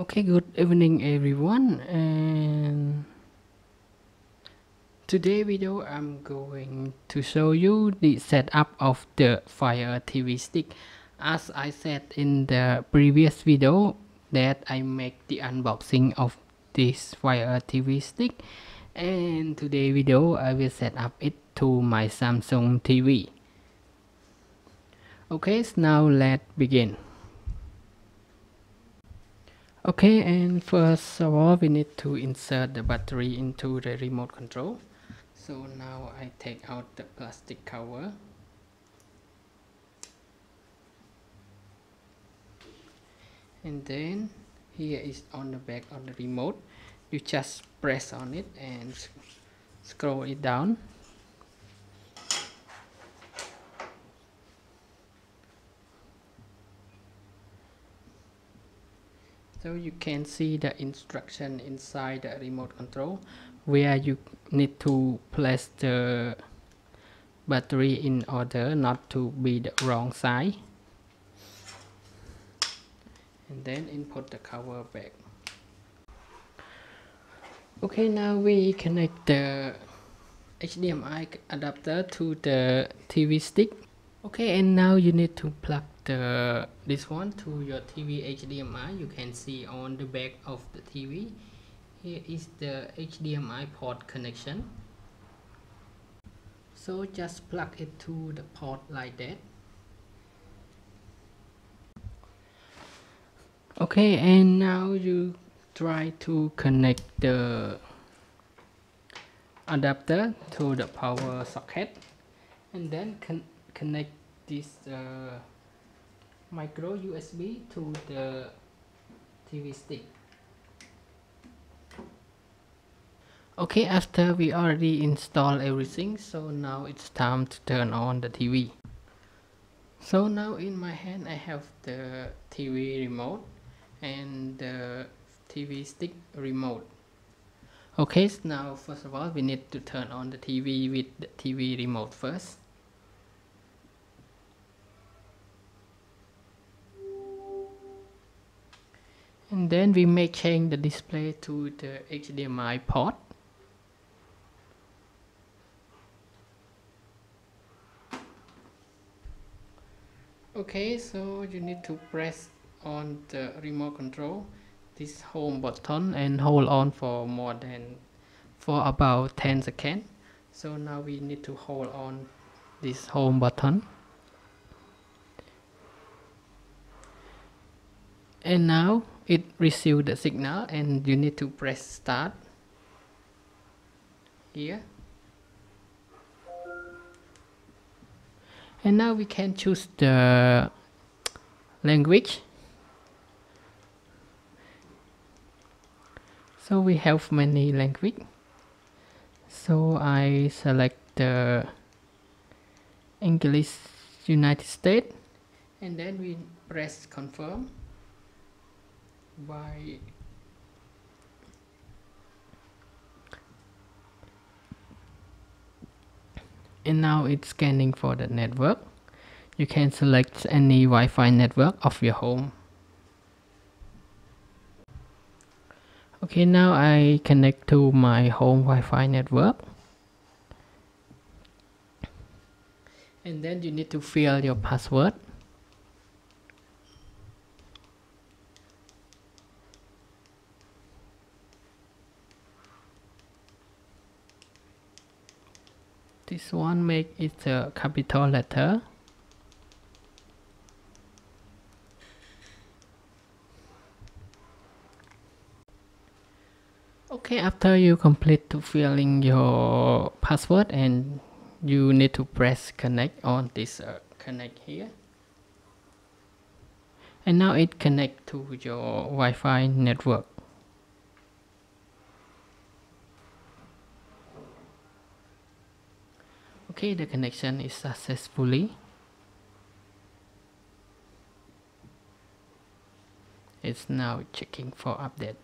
Okay, good evening everyone, and today video I'm going to show you the setup of the Fire TV Stick. As I said in the previous video that I make the unboxing of this Fire TV Stick, and today video I will set up it to my Samsung TV. Okay, so now let's begin. Okay, and first of all we need to insert the battery into the remote control. So now I take out the plastic cover. And then here is on the back of the remote. You just press on it and scroll it down. So you can see the instruction inside the remote control where you need to place the battery in order not to be the wrong side, and then input the cover back. Okay, now we connect the HDMI adapter to the TV stick. Okay, and now you need to plug this one to your TV HDMI. You can see on the back of the TV here is the HDMI port connection, so just plug it to the port like that. Okay, and now you try to connect the adapter to the power socket, and then connect this micro USB to the TV stick. Okay, after we already installed everything, so now it's time to turn on the TV. So now in my hand I have the TV remote and the TV stick remote. Okay, so now first of all we need to turn on the TV with the TV remote first. And then we may change the display to the HDMI port. Okay, so you need to press on the remote control, this home button, and hold on for about 10 seconds. So now we need to hold on this home button. And now it receives the signal, and you need to press start here. And now we can choose the language. So we have many languages. So I select the English United States, and then we press confirm by and now it's scanning for the network. You can select any Wi-Fi network of your home. Okay, now I connect to my home Wi-Fi network, and then you need to fill your password. This one make it a capital letter. Okay, after you complete to filling your password, and you need to press connect on this connect here. And now it connect to your Wi-Fi network. Okay, the connection is successfully. It's now checking for update.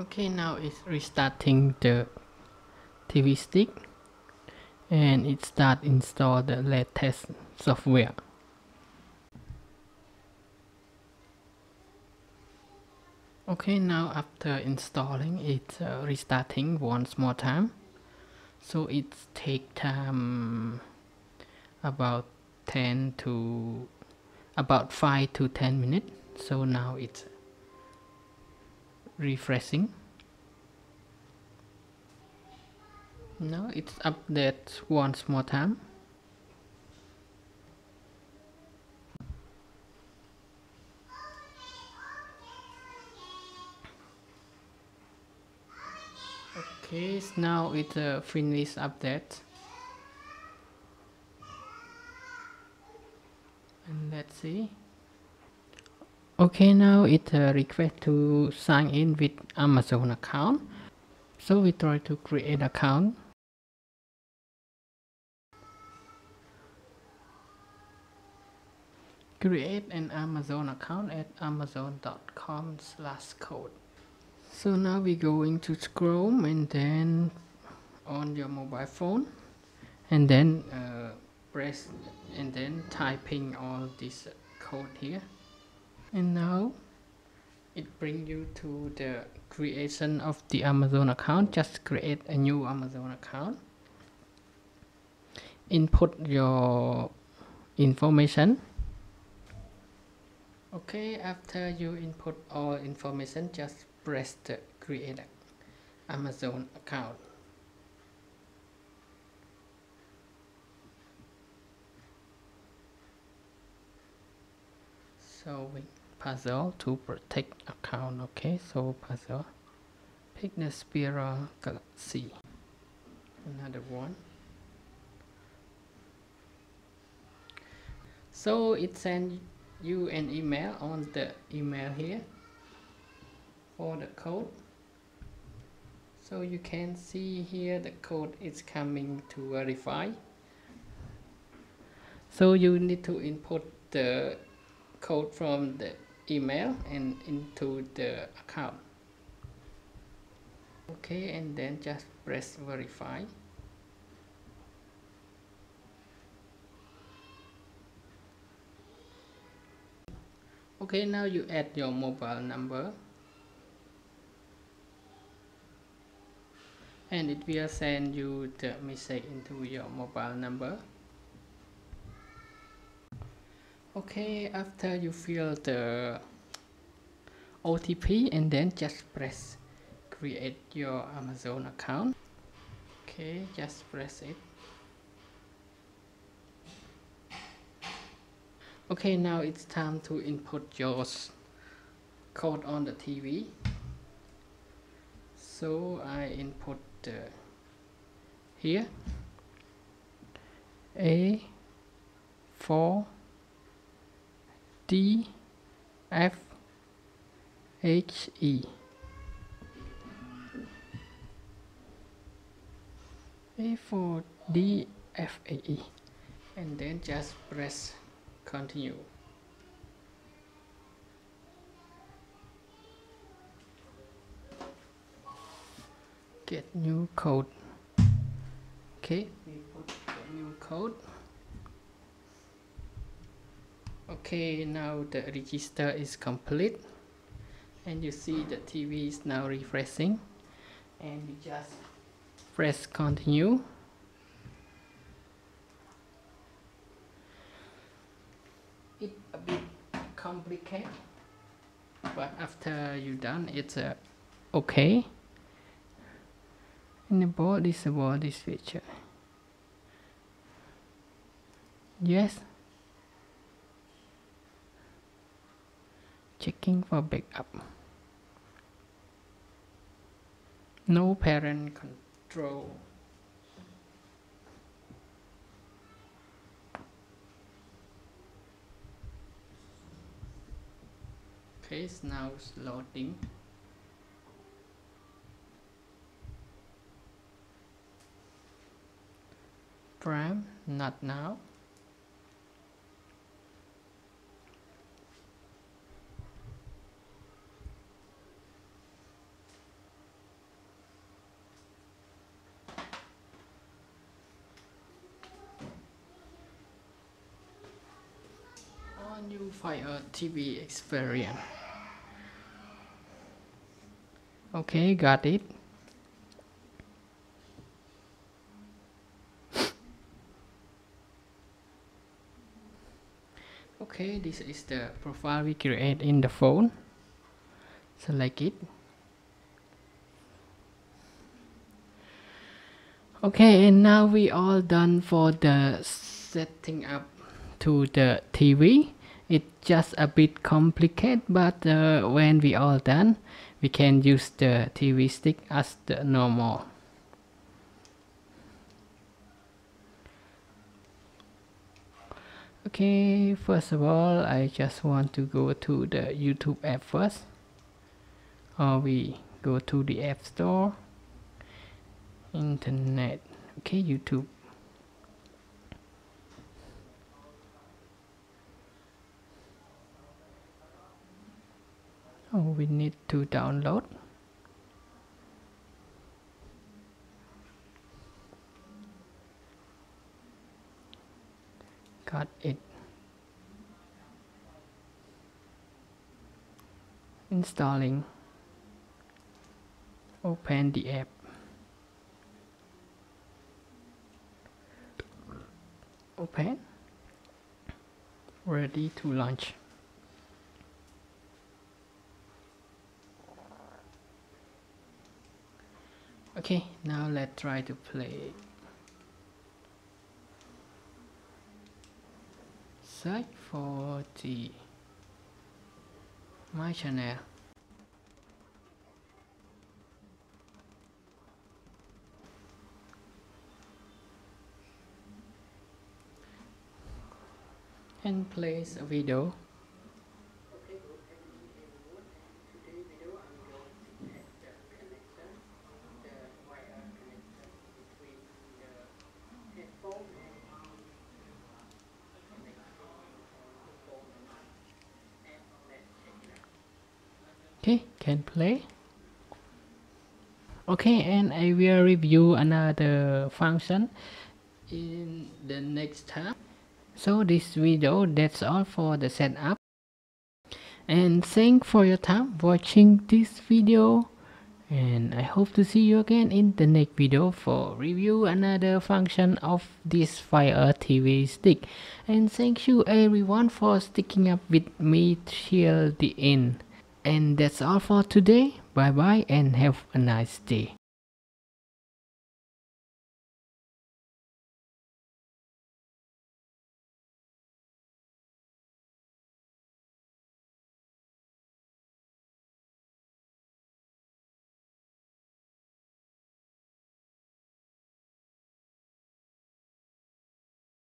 Okay, now it's restarting the TV stick and it starts install the latest software. Okay, now after installing it's restarting once more time, so it take time about 5 to 10 minutes. So now it's refreshing. Now it's updates once more time. Okay, so now it's finished update. And let's see. Okay, now it's a request to sign in with Amazon account. So we try to create account. Create an Amazon account at amazon.com/code. So now we're going to scroll and then on your mobile phone and then press and then typing all this code here. And now it brings you to the creation of the Amazon account. Just create a new Amazon account, input your information. Okay, after you input all information, just press the create Amazon account. So we puzzle to protect account. Okay, so puzzle, pick the spiral galaxy, another one. So it sends you an email on the email here for the code. So you can see here the code is coming to verify, so you need to input the code from the email and into the account. Okay, and then just press verify. Okay, now you add your mobile number and it will send you the message into your mobile number. Okay, after you fill the OTP and then just press create your Amazon account. Okay, just press it. Okay, now it's time to input your code on the TV. So I input here A4DFHE. A4DFHE and then just press continue. Get new code. Okay, we put the new code. Okay, now the register is complete and you see the TV is now refreshing and you just press continue. It's a bit complicated, but after you done it's okay. Enable, disable this feature, yes. Checking for backup. No parent control. Okay, it's now loading. Prime, not now. Fire TV experience. Okay, got it. Okay, this is the profile we create in the phone. Select it. Okay, and now we all done for the setting up to the TV. It's just a bit complicated, but when we all done, we can use the TV stick as the normal. Okay, first of all, I just want to go to the YouTube app first, or we go to the App Store, Internet. Okay, YouTube. Oh, we need to download. Got it. Installing. Open the app. Open. Ready to launch. Okay, now let's try to play. Search for the my channel. And place a video. Okay, can play. Okay, and I will review another function in the next time. So this video, that's all for the setup, and thanks for your time watching this video, and I hope to see you again in the next video for review another function of this Fire TV stick. And thank you everyone for sticking up with me till the end, and that's all for today. Bye bye and have a nice day.